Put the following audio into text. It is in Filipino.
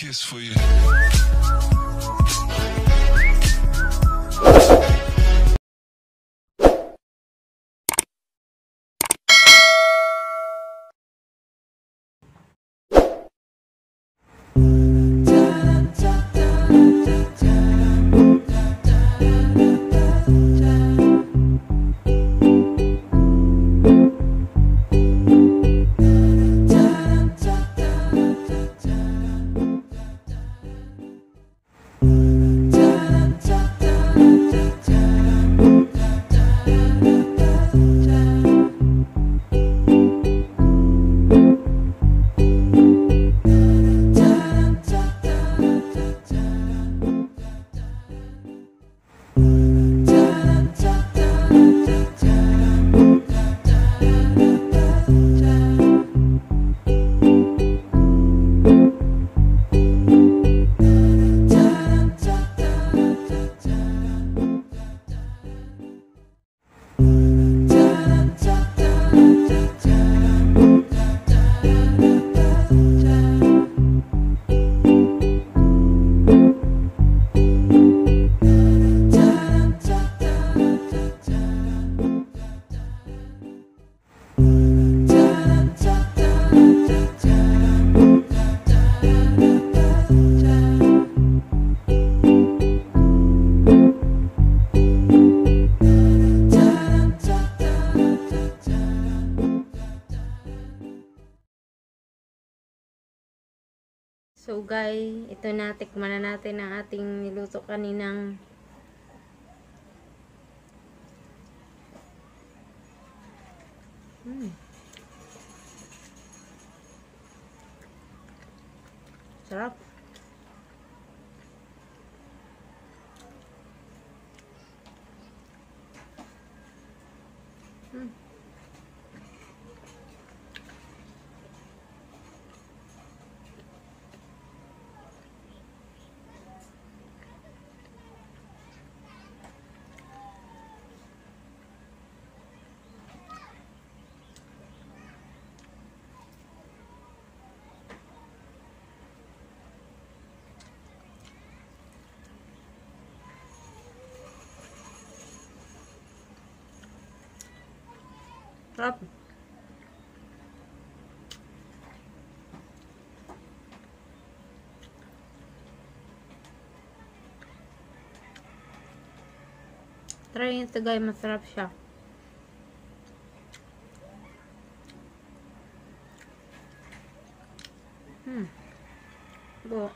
kiss for you. So guys, ito na, tikman na natin ang ating niluto kaninang sarap. Sarap. Try nito guys, masarap siya. Go.